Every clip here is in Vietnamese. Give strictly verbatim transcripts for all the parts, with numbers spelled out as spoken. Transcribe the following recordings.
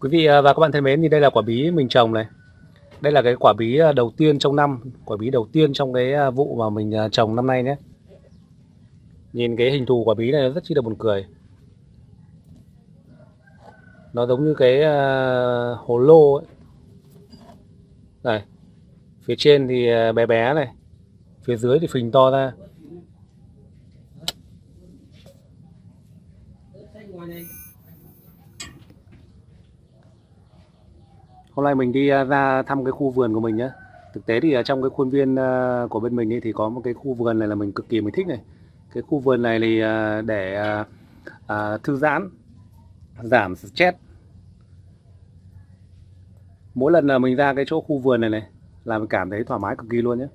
Quý vị và các bạn thân mến, thì đây là quả bí mình trồng này. Đây là cái quả bí đầu tiên trong năm, quả bí đầu tiên trong cái vụ mà mình trồng năm nay nhé. Nhìn cái hình thù quả bí này nó rất chi là buồn cười. Nó giống như cái hồ lô ấy. Này, phía trên thì bé bé này, phía dưới thì phình to ra. Hôm nay mình đi ra thăm cái khu vườn của mình nhé. Thực tế thì ở trong cái khuôn viên của bên mình thì có một cái khu vườn này là mình cực kỳ mình thích này. Cái khu vườn này thì để thư giãn, giảm stress, Mỗi lần là mình ra cái chỗ khu vườn này này là mình cảm thấy thoải mái cực kỳ luôn nhé.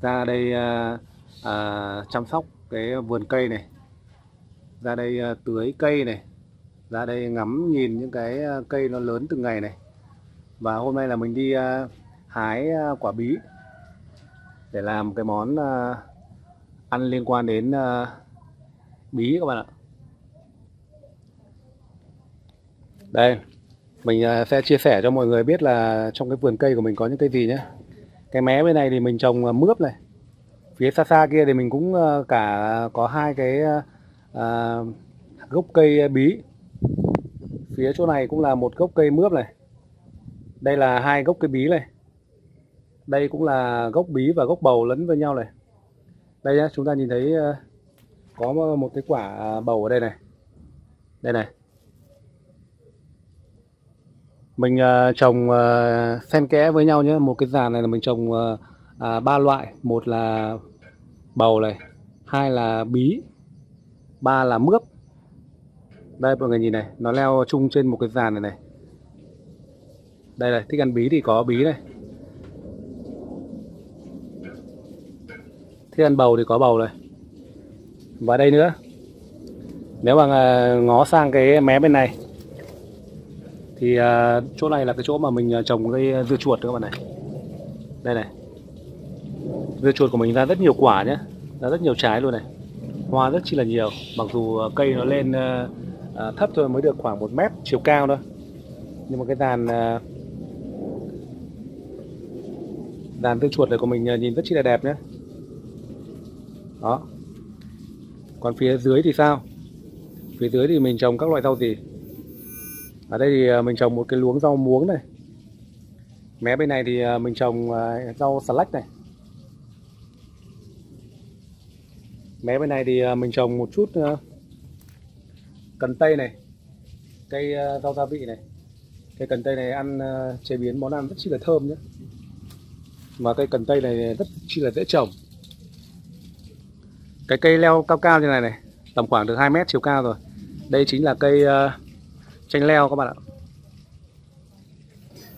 Ra đây à, à, chăm sóc cái vườn cây này, ra đây à, tưới cây này, ra đây ngắm nhìn những cái cây nó lớn từng ngày này. Và hôm nay là mình đi à, hái quả bí để làm cái món à, ăn liên quan đến à, bí các bạn ạ. Đây, mình sẽ chia sẻ cho mọi người biết là trong cái vườn cây của mình có những cây gì nhé. Cái mé bên này thì mình trồng mướp này. Phía xa xa kia thì mình cũng cả có hai cái à, gốc cây bí. Phía chỗ này cũng là một gốc cây mướp này. Đây là hai gốc cây bí này. Đây cũng là gốc bí và gốc bầu lẫn với nhau này. Đây nhá, chúng ta nhìn thấy có một cái quả bầu ở đây này. Đây này. Mình uh, trồng uh, xen kẽ với nhau nhé. Một cái giàn này là mình trồng uh, uh, ba loại. Một là bầu này, hai là bí, ba là mướp. Đây mọi người nhìn này, nó leo chung trên một cái giàn này này. Đây này, thích ăn bí thì có bí này, thích ăn bầu thì có bầu này. Và đây nữa, nếu mà uh, ngó sang cái mé bên này thì uh, chỗ này là cái chỗ mà mình uh, trồng cây dưa chuột các bạn này. Đây này, dưa chuột của mình ra rất nhiều quả nhé, ra rất nhiều trái luôn này, hoa rất chi là nhiều. Mặc dù uh, cây nó lên uh, uh, thấp thôi, mới được khoảng một mét chiều cao thôi, nhưng mà cái dàn uh, dàn dưa chuột này của mình uh, nhìn rất chi là đẹp nhé. Đó. Còn phía dưới thì sao? Phía dưới thì mình trồng các loại rau gì? Ở đây thì mình trồng một cái luống rau muống này. Mé bên này thì mình trồng rau xà lách này. Mé bên này thì mình trồng một chút cần tây này. Cây rau gia vị này. Cây cần tây này ăn chế biến món ăn rất chi là thơm nhé. Mà cây cần tây này rất chi là dễ trồng. Cái cây leo cao cao như này này, tầm khoảng được hai mét chiều cao rồi. Đây chính là cây chanh leo các bạn ạ.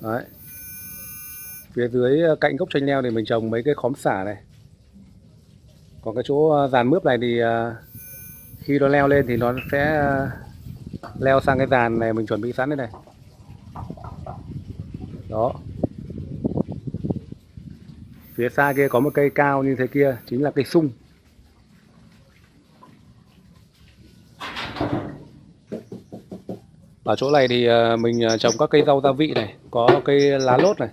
Đấy. Phía dưới cạnh gốc chanh leo thì mình trồng mấy cái khóm xả này. Còn cái chỗ dàn mướp này thì khi nó leo lên thì nó sẽ leo sang cái dàn này mình chuẩn bị sẵn đây này. Đó. Phía xa kia có một cây cao như thế kia, chính là cây sung. Ở chỗ này thì mình trồng các cây rau gia vị này, có cây lá lốt này,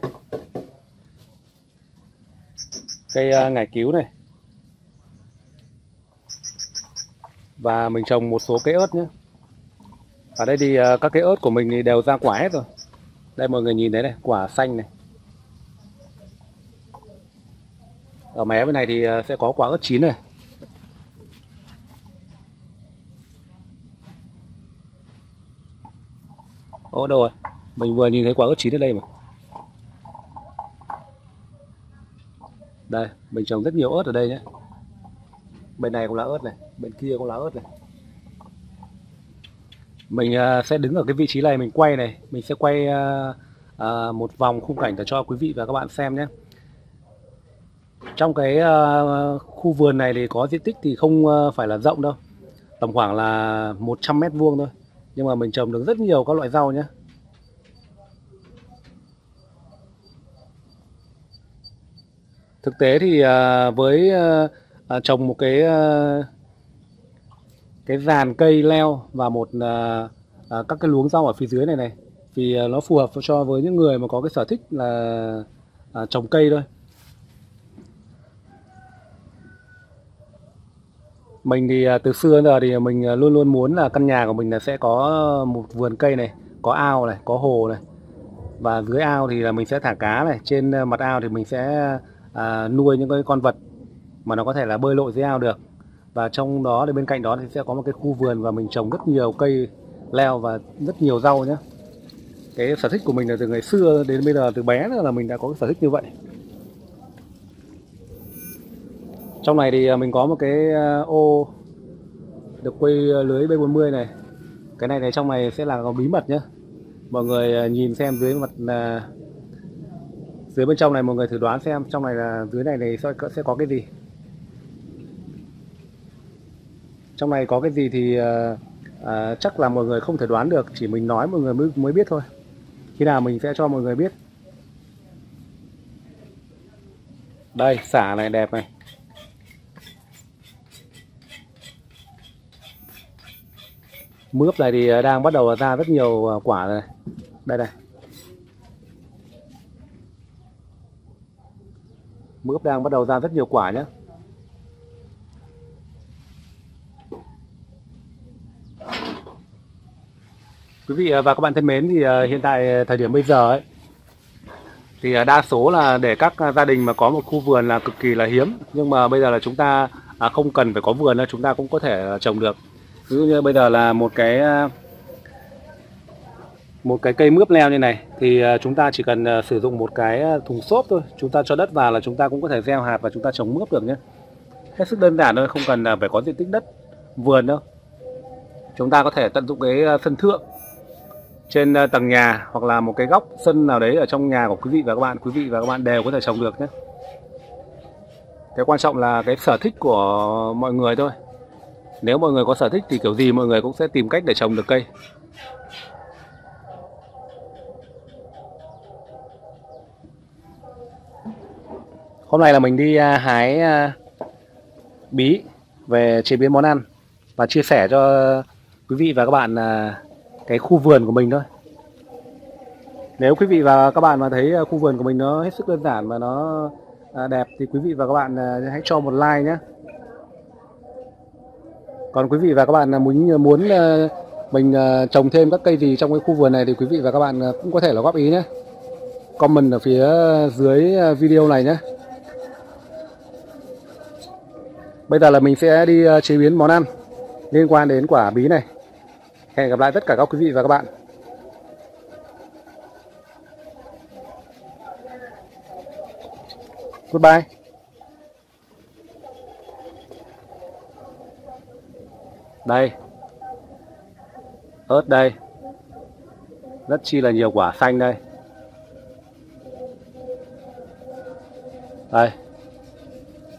cây ngải cứu này. Và mình trồng một số cây ớt nhé. Ở đây thì các cây ớt của mình thì đều ra quả hết rồi. Đây mọi người nhìn thấy này, quả xanh này. Ở mé bên này thì sẽ có quả ớt chín này. Ồ đâu rồi, mình vừa nhìn thấy quả ớt chín ở đây mà. Đây, mình trồng rất nhiều ớt ở đây nhé. Bên này cũng là ớt này, bên kia cũng là ớt này. Mình sẽ đứng ở cái vị trí này, mình quay này. Mình sẽ quay một vòng khung cảnh để cho quý vị và các bạn xem nhé. Trong cái khu vườn này thì có diện tích thì không phải là rộng đâu. Tầm khoảng là một trăm mét vuông thôi. Nhưng mà mình trồng được rất nhiều các loại rau nhé. Thực tế thì với trồng một cái cái giàn cây leo và một các cái luống rau ở phía dưới này này thì nó phù hợp cho với những người mà có cái sở thích là trồng cây thôi. Mình thì từ xưa đến giờ thì mình luôn luôn muốn là căn nhà của mình là sẽ có một vườn cây này, có ao này, có hồ này. Và dưới ao thì là mình sẽ thả cá này, trên mặt ao thì mình sẽ à, nuôi những cái con vật mà nó có thể là bơi lội dưới ao được. Và trong đó thì bên cạnh đó thì sẽ có một cái khu vườn và mình trồng rất nhiều cây leo và rất nhiều rau nhé. Cái sở thích của mình là từ ngày xưa đến bây giờ, từ bé là mình đã có cái sở thích như vậy. Trong này thì mình có một cái ô được quây lưới B bốn mươi này. Cái này này trong này sẽ là có bí mật nhé. Mọi người nhìn xem dưới mặt Dưới bên trong này mọi người thử đoán xem trong này là dưới này này sẽ có cái gì. Trong này có cái gì thì uh, uh, chắc là mọi người không thể đoán được, chỉ mình nói mọi người mới, mới biết thôi. Khi nào mình sẽ cho mọi người biết. Đây, xả này đẹp này. Mướp này thì đang bắt đầu ra rất nhiều quả rồi này. Đây này. Mướp đang bắt đầu ra rất nhiều quả nhé. Quý vị và các bạn thân mến, thì hiện tại thời điểm bây giờ ấy, thì đa số là để các gia đình mà có một khu vườn là cực kỳ là hiếm. Nhưng mà bây giờ là chúng ta không cần phải có vườn, chúng ta cũng có thể trồng được. Ví dụ như bây giờ là một cái một cái cây mướp leo như này thì chúng ta chỉ cần sử dụng một cái thùng xốp thôi, chúng ta cho đất vào là chúng ta cũng có thể gieo hạt và chúng ta trồng mướp được nhé. Hết sức đơn giản thôi, không cần phải có diện tích đất vườn đâu. Chúng ta có thể tận dụng cái sân thượng trên tầng nhà hoặc là một cái góc sân nào đấy ở trong nhà của quý vị và các bạn, quý vị và các bạn đều có thể trồng được nhé. Cái quan trọng là cái sở thích của mọi người thôi. Nếu mọi người có sở thích thì kiểu gì mọi người cũng sẽ tìm cách để trồng được cây. Hôm nay là mình đi hái bí về chế biến món ăn và chia sẻ cho quý vị và các bạn cái khu vườn của mình thôi. Nếu quý vị và các bạn mà thấy khu vườn của mình nó hết sức đơn giản và nó đẹp thì quý vị và các bạn hãy cho một like nhé. Còn quý vị và các bạn muốn muốn mình trồng thêm các cây gì trong cái khu vườn này thì quý vị và các bạn cũng có thể là góp ý nhé. Comment ở phía dưới video này nhé. Bây giờ là mình sẽ đi chế biến món ăn liên quan đến quả bí này. Hẹn gặp lại tất cả các quý vị và các bạn. Goodbye. Đây, ớt đây, rất chi là nhiều quả xanh đây. Đây,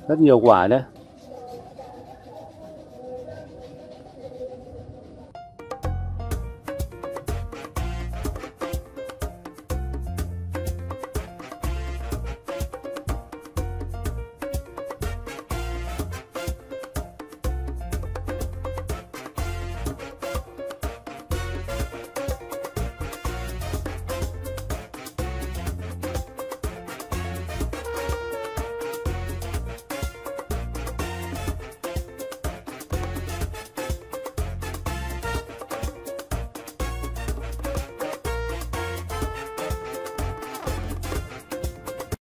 rất nhiều quả đấy.